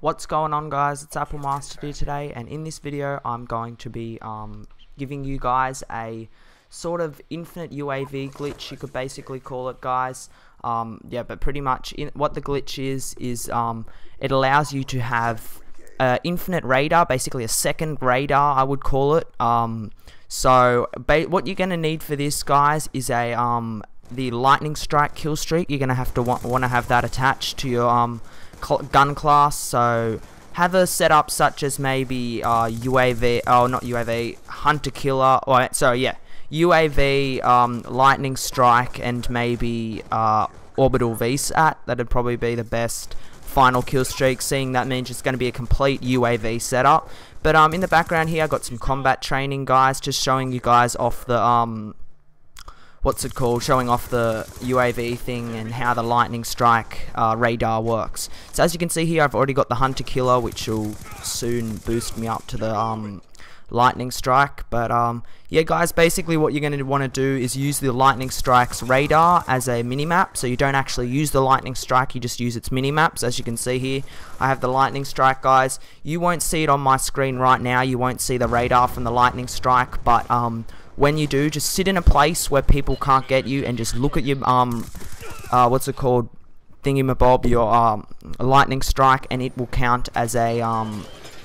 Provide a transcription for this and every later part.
What's going on, guys? It's Applemastered today, and in this video I'm going to be giving you guys a sort of infinite UAV glitch, you could basically call it, guys. Yeah, but pretty much what the glitch is it allows you to have infinite radar, basically a second radar I would call it. So what you're going to need for this, guys, is a the lightning strike kill streak. You're going to have to want to have that attached to your gun class, so have a setup such as maybe hunter killer, or so yeah, UAV, lightning strike, and maybe orbital VSAT. That'd probably be the best final kill streak, seeing that means it's going to be a complete UAV setup. But in the background here I got some combat training, guys, just showing you guys off the showing off the UAV thing and how the lightning strike radar works. So as you can see here, I've already got the hunter killer, which will soon boost me up to the lightning strike. But yeah, guys, basically what you're going to want to do is use the lightning strike's radar as a minimap. So you don't actually use the lightning strike, you just use its minimaps. As you can see here, I have the lightning strike, guys. You won't see it on my screen right now, you won't see the radar from the lightning strike, but when you do, just sit in a place where people can't get you and just look at your thingamabob, your lightning strike, and it will count as a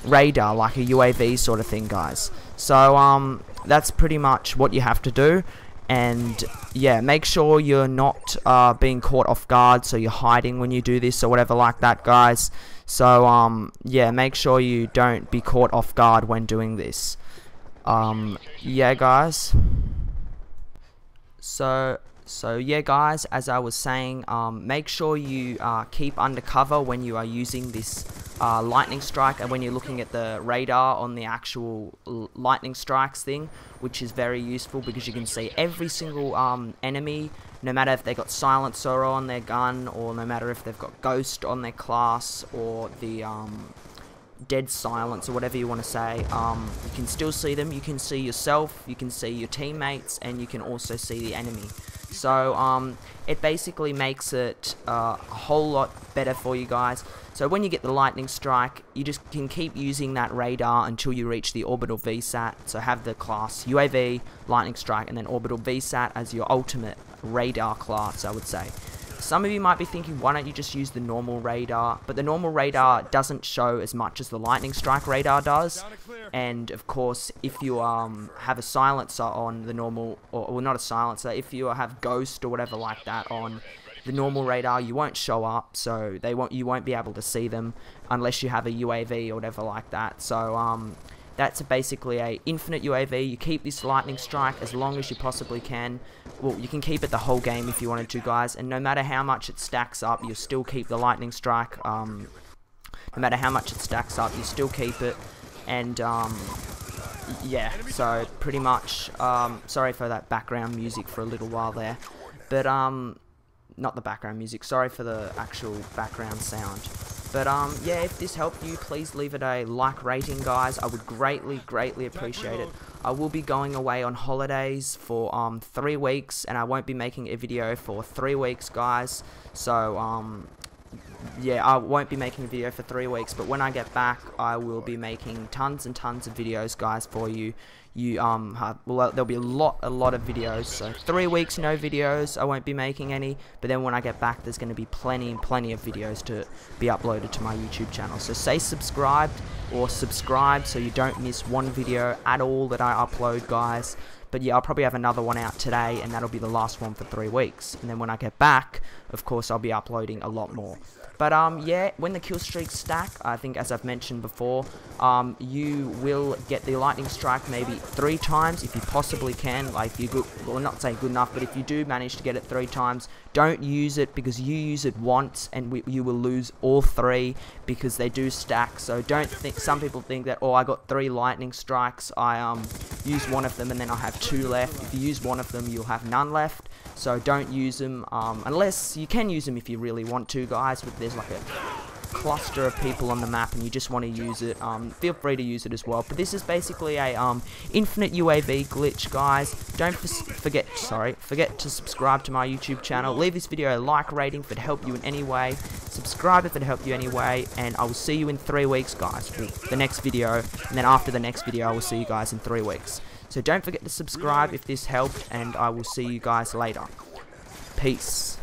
radar, like a UAV sort of thing, guys. So that's pretty much what you have to do. And yeah, make sure you're not being caught off guard, so you're hiding when you do this or whatever like that, guys. So yeah, make sure you don't be caught off guard when doing this. Yeah, guys. So yeah, guys, as I was saying, make sure you keep undercover when you are using this lightning strike, and when you're looking at the radar on the actual lightning strikes thing, which is very useful because you can see every single enemy, no matter if they got silencer on their gun, or no matter if they've got ghost on their class, or the dead silence, or whatever you want to say. You can still see them, you can see yourself, you can see your teammates, and you can also see the enemy. So it basically makes it a whole lot better for you guys. So when you get the lightning strike, you just can keep using that radar until you reach the orbital VSAT. So have the class UAV, lightning strike, and then orbital VSAT as your ultimate radar class, I would say. Some of you might be thinking, why don't you just use the normal radar? But the normal radar doesn't show as much as the lightning strike radar does. And of course, if you have a silencer on the normal, or not a silencer, if you have ghost or whatever like that on the normal radar, you won't show up, so you won't be able to see them unless you have a UAV or whatever like that. So that's basically a infinite UAV. You keep this lightning strike as long as you possibly can. Well, you can keep it the whole game if you wanted to, guys, and no matter how much it stacks up, you'll still keep the lightning strike. No matter how much it stacks up, you still keep it. And yeah, so pretty much, sorry for that background music for a little while there, but not the background music, sorry for the actual background sound. But yeah, if this helped you, please leave it a like rating, guys. I would greatly appreciate it. I will be going away on holidays for 3 weeks, and I won't be making a video for 3 weeks, guys. So yeah, I won't be making a video for 3 weeks, but when I get back, I will be making tons and tons of videos, guys, for you. Well, there'll be a lot of videos. So 3 weeks, no videos. I won't be making any. But then when I get back, there's going to be plenty and plenty of videos to be uploaded to my YouTube channel. So stay subscribed, or subscribe, so you don't miss one video at all that I upload, guys. But yeah, I'll probably have another one out today, and that'll be the last one for 3 weeks. And then when I get back, of course, I'll be uploading a lot more. But yeah, when the kill streaks stack, I think as I've mentioned before, you will get the lightning strike maybe 3 times if you possibly can. Like, if you well, not saying good enough, but if you do manage to get it 3 times, don't use it, because you use it once and you will lose all 3, because they do stack. So don't think, some people think that, oh, I got 3 lightning strikes, I use one of them and then I'll have 2 left. If you use one of them, you'll have none left. So don't use them, unless you can use them if you really want to, guys. But there's like a cluster of people on the map and you just want to use it, feel free to use it as well. But this is basically a infinite UAV glitch, guys. Don't forget to subscribe to my YouTube channel. Leave this video a like rating if it helped you in any way. Subscribe if it helped you in any way. And I will see you in 3 weeks, guys, for the next video. And then after the next video, I will see you guys in 3 weeks. So don't forget to subscribe if this helped, and I will see you guys later. Peace.